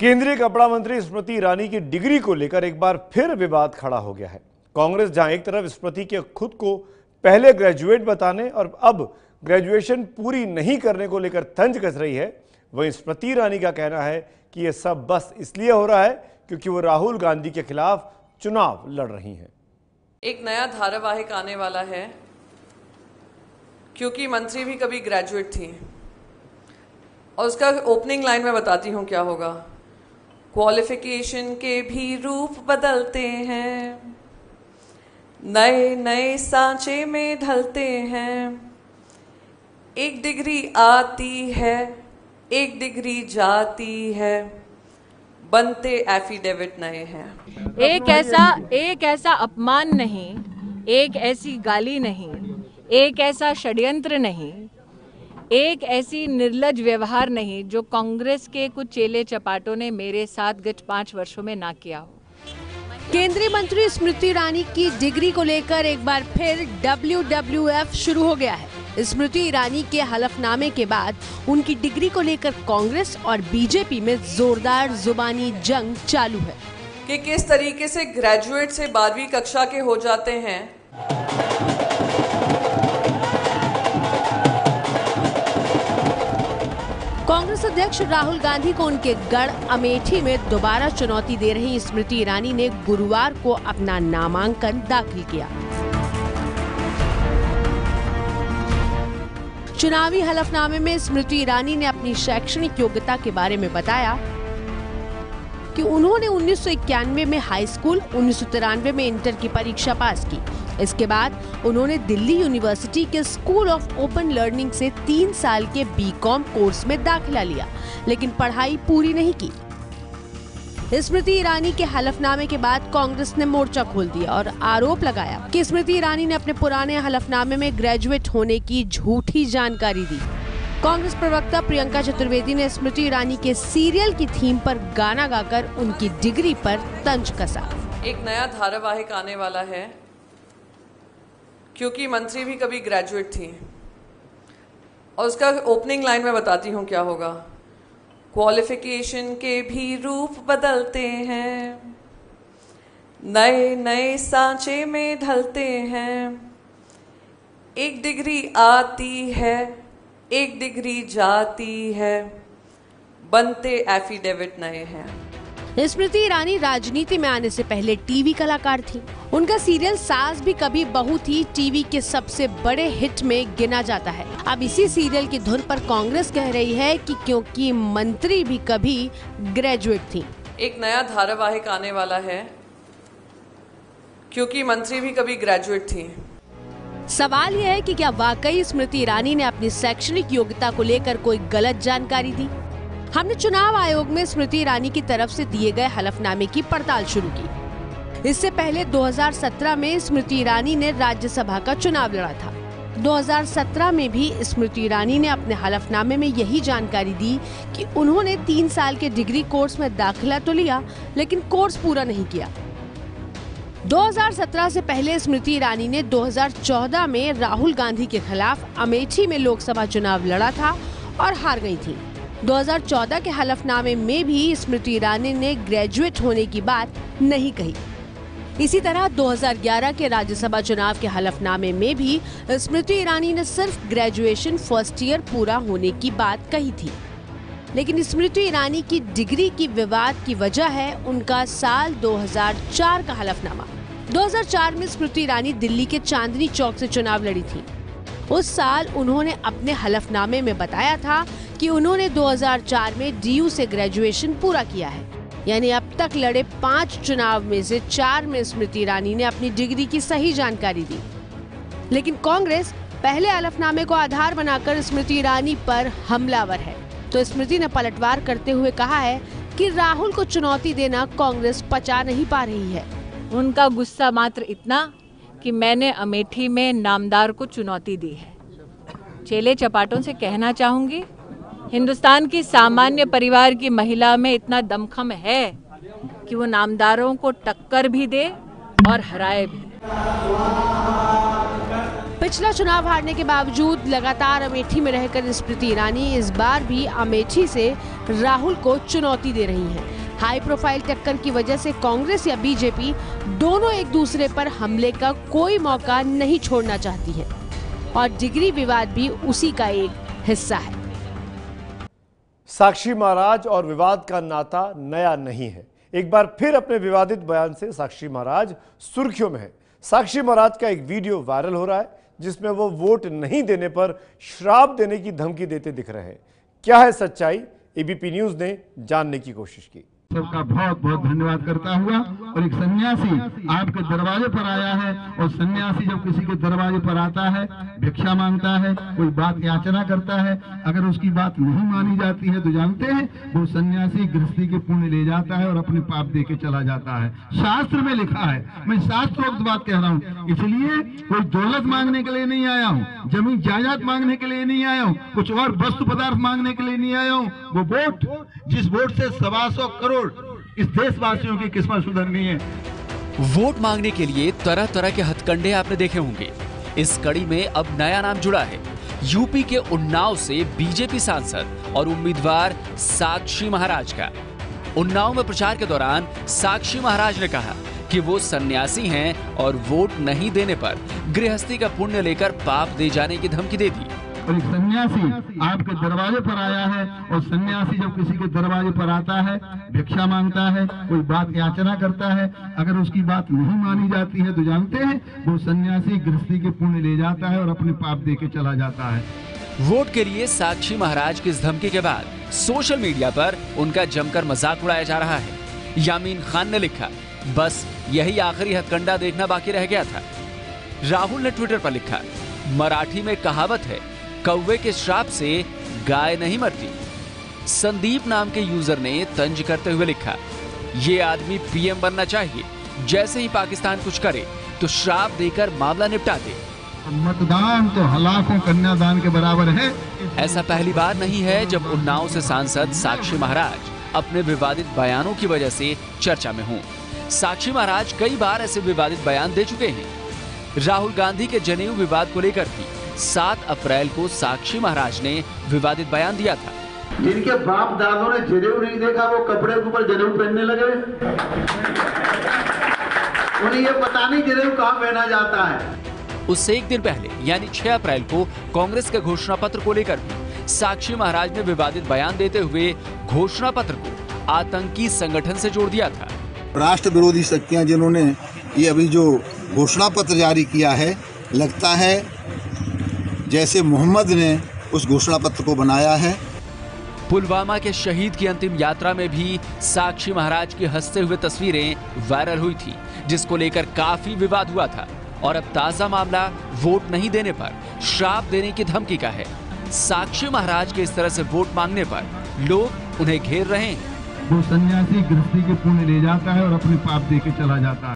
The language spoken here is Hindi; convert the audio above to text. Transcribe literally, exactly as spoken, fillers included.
केंद्रीय कपड़ा मंत्री स्मृति ईरानी की डिग्री को लेकर एक बार फिर विवाद खड़ा हो गया है। कांग्रेस जहां एक तरफ स्मृति के खुद को पहले ग्रेजुएट बताने और अब ग्रेजुएशन पूरी नहीं करने को लेकर तंज कस रही है, वहीं स्मृति ईरानी का कहना है कि यह सब बस इसलिए हो रहा है क्योंकि वो राहुल गांधी के खिलाफ चुनाव लड़ रही हैं। एक नया धारावाहिक आने वाला है, क्योंकि मंत्री भी कभी ग्रेजुएट थी, और उसका ओपनिंग लाइन में बताती हूँ क्या होगा। क्वालिफिकेशन के भी रूप बदलते हैं, नए नए सांचे में ढलते हैं, एक डिग्री आती है एक डिग्री जाती है, बनते एफिडेविट नए हैं। एक ऐसा एक ऐसा अपमान नहीं, एक ऐसी गाली नहीं, एक ऐसा षड्यंत्र नहीं, एक ऐसी निर्लज व्यवहार नहीं जो कांग्रेस के कुछ चेले चपाटों ने मेरे साथ गत पाँच वर्षों में ना किया हो। केंद्रीय मंत्री स्मृति ईरानी की डिग्री को लेकर एक बार फिर डब्ल्यू डब्ल्यू एफ शुरू हो गया है। स्मृति ईरानी के हलफनामे के बाद उनकी डिग्री को लेकर कांग्रेस और बीजेपी में जोरदार जुबानी जंग चालू है कि किस तरीके से ग्रेजुएट से बारहवीं कक्षा के हो जाते हैं, कांग्रेस अध्यक्ष राहुल गांधी को उनके गढ़ अमेठी में दोबारा चुनौती दे रही स्मृति ईरानी ने गुरुवार को अपना नामांकन दाखिल किया। चुनावी हलफनामे में स्मृति ईरानी ने अपनी शैक्षणिक योग्यता के बारे में बताया कि उन्होंने उन्नीस सौ इक्यानवे में हाई स्कूल, उन्नीस सौ तिरानवे में इंटर की परीक्षा पास की। इसके बाद उन्होंने दिल्ली यूनिवर्सिटी के स्कूल ऑफ ओपन लर्निंग से तीन साल के बीकॉम कोर्स में दाखिला लिया, लेकिन पढ़ाई पूरी नहीं की। स्मृति ईरानी के हलफनामे के बाद कांग्रेस ने मोर्चा खोल दिया और आरोप लगाया कि स्मृति ईरानी ने अपने पुराने हलफनामे में ग्रेजुएट होने की झूठी जानकारी दी। कांग्रेस प्रवक्ता प्रियंका चतुर्वेदी ने स्मृति ईरानी के सीरियल की थीम पर गाना गाकर उनकी डिग्री पर तंज कसा। एक नया धारावाहिक आने वाला है, क्योंकि मंत्री भी कभी ग्रेजुएट थी, और उसका ओपनिंग लाइन में बताती हूँ क्या होगा। क्वालिफिकेशन के भी रूप बदलते हैं, नए नए सांचे में ढलते हैं, एक डिग्री आती है एक डिग्री जाती है, बनते एफिडेविट नए हैं। स्मृति ईरानी राजनीति में आने से पहले टीवी कलाकार थी। उनका सीरियल सास भी कभी बहू थी टीवी के सबसे बड़े हिट में गिना जाता है। अब इसी सीरियल की धुन पर कांग्रेस कह रही है कि क्योंकि मंत्री भी कभी ग्रेजुएट थी। एक नया धारावाहिक आने वाला है, क्योंकि मंत्री भी कभी ग्रेजुएट थी। सवाल यह है कि क्या वाकई स्मृति ईरानी ने अपनी शैक्षणिक योग्यता को लेकर कोई गलत जानकारी दी। हमने चुनाव आयोग में स्मृति ईरानी की तरफ से दिए गए हलफनामे की पड़ताल शुरू की। इससे पहले दो हज़ार सत्रह में स्मृति ईरानी ने राज्यसभा का चुनाव लड़ा था। दो हज़ार सत्रह में भी स्मृति ईरानी ने अपने हलफनामे में यही जानकारी दी कि उन्होंने तीन साल के डिग्री कोर्स में दाखिला तो लिया, लेकिन कोर्स पूरा नहीं किया। दो हज़ार सत्रह से पहले स्मृति ईरानी ने दो हज़ार चौदह में राहुल गांधी के खिलाफ अमेठी में लोकसभा चुनाव लड़ा था और हार गयी थी। दो हज़ार चौदह के हलफनामे में भी स्मृति ईरानी ने ग्रेजुएट होने की बात नहीं कही। इसी तरह दो हज़ार ग्यारह के राज्यसभा चुनाव के हलफनामे में भी स्मृति ईरानी ने सिर्फ ग्रेजुएशन फर्स्ट ईयर पूरा होने की बात कही थी। लेकिन स्मृति ईरानी की डिग्री की विवाद की वजह है उनका साल दो हज़ार चार का हलफनामा। दो हज़ार चार में स्मृति ईरानी दिल्ली के चांदनी चौक से चुनाव लड़ी थी। उस साल उन्होंने अपने हलफनामे में बताया था कि उन्होंने दो हज़ार चार में डी यू से ग्रेजुएशन पूरा किया है, यानी अब तक लड़े पांच चुनाव में से चार में स्मृति ईरानी ने अपनी डिग्री की सही जानकारी दी। लेकिन कांग्रेस पहले हलफनामे को आधार बनाकर स्मृति ईरानी पर हमलावर है, तो स्मृति ने पलटवार करते हुए कहा है कि राहुल को चुनौती देना कांग्रेस पचा नहीं पा रही है। उनका गुस्सा मात्र इतना कि मैंने अमेठी में नामदार को चुनौती दी है। चेले चपाटों से कहना चाहूंगी, हिंदुस्तान की सामान्य परिवार की महिला में इतना दमखम है कि वो नामदारों को टक्कर भी दे और हराए भी। पिछला चुनाव हारने के बावजूद लगातार अमेठी में रहकर स्मृति ईरानी इस बार भी अमेठी से राहुल को चुनौती दे रही हैं। हाई प्रोफाइल टक्कर की वजह से कांग्रेस या बीजेपी दोनों एक दूसरे पर हमले का कोई मौका नहीं छोड़ना चाहती है और डिग्री विवाद भी उसी का एक हिस्सा है। साक्षी महाराज और विवाद का नाता नया नहीं है। एक बार फिर अपने विवादित बयान से साक्षी महाराज सुर्खियों में है। साक्षी महाराज का एक वीडियो वायरल हो रहा है जिसमें वो वोट नहीं देने पर श्राप देने की धमकी देते दिख रहे हैं। क्या है सच्चाई, एबीपी न्यूज ने जानने की कोशिश की। सबका बहुत बहुत धन्यवाद करता हुआ, और एक सन्यासी आपके दरवाजे पर आया है, और सन्यासी जब किसी के दरवाजे पर आता है, भिक्षा मांगता है, कोई बात याचना करता है, अगर उसकी बात नहीं मानी जाती है तो जानते हैं वो सन्यासी गृहस्थी के पुण्य ले जाता है और अपने पाप दे के चला जाता है। शास्त्र में लिखा है, मैं शास्त्रोक्त बात कह रहा हूँ। इसलिए कोई दौलत मांगने के लिए नहीं आया हूँ, जमीन जायदाद मांगने के लिए नहीं आया हूँ, कुछ और वस्तु पदार्थ मांगने के लिए नहीं आया हूँ। वो वोट, जिस वोट से सवा सौ करोड़ इस देशवासियों की किस्मत सुधरनी है। वोट मांगने के लिए तरह तरह के हथकंडे आपने देखे होंगे। इस कड़ी में अब नया नाम जुड़ा है। यूपी के उन्नाव से बीजेपी सांसद और उम्मीदवार साक्षी महाराज का। उन्नाव में प्रचार के दौरान साक्षी महाराज ने कहा कि वो सन्यासी हैं और वोट नहीं देने पर गृहस्थी का पुण्य लेकर पाप दे जाने की धमकी दे दी। और एक सन्यासी आपके दरवाजे पर आया है, और सन्यासी जब किसी के दरवाजे पर आता है, भिक्षा मांगता है, कोई बात याचना करता है, अगर उसकी बात नहीं मानी जाती है तो जानते हैं वो सन्यासी गृहस्थी के पुण्य ले जाता है और अपने पाप दे के चला जाता है। वोट के लिए साक्षी महाराज की इस धमकी के बाद सोशल मीडिया पर उनका जमकर मजाक उड़ाया जा रहा है। यामीन खान ने लिखा, बस यही आखिरी हथकंडा देखना बाकी रह गया था। राहुल ने ट्विटर पर लिखा, मराठी में कहावत है, कौवे के श्राप से गाय नहीं मरती। संदीप नाम के यूजर ने तंज करते हुए लिखा, ये आदमी पीएम बनना चाहिए, जैसे ही पाकिस्तान कुछ करे तो श्राप देकर मामला निपटा दे। मतदान तो हलाकों कन्यादान के बराबर है। ऐसा पहली बार नहीं है जब उन्नाव से सांसद साक्षी महाराज अपने विवादित बयानों की वजह से चर्चा में हों। साक्षी महाराज कई बार ऐसे विवादित बयान दे चुके हैं। राहुल गांधी के जनेऊ विवाद को लेकर भी सात अप्रैल को साक्षी महाराज ने विवादित बयान दिया था। जिनके बाप दादों ने जनेऊ नहीं देखा वो कपड़े के ऊपर जनेऊ पहनने लगे। उन्हें ये पता नहीं जनेऊ कहाँ पहना जाता है। उससे एक दिन पहले यानी छह अप्रैल को कांग्रेस के घोषणा पत्र को लेकर भी साक्षी महाराज ने विवादित बयान देते हुए घोषणा पत्र को आतंकी संगठन से जोड़ दिया था। राष्ट्र विरोधी शक्तियाँ जिन्होंने ये अभी जो घोषणा पत्र जारी किया है, लगता है जैसे मोहम्मद ने उस घोषणा पत्र को बनाया है। पुलवामा के शहीद की अंतिम यात्रा में भी साक्षी महाराज की हंसते हुए तस्वीरें वायरल हुई थी, जिसको लेकर काफी विवाद हुआ था। और अब ताजा मामला वोट नहीं देने पर श्राप देने की धमकी का है। साक्षी महाराज के इस तरह से वोट मांगने पर लोग उन्हें घेर रहे हैं। वो सन्यासी गृहस्थी के पुण्य ले जाता है और अपने पाप दे के चला जाता है।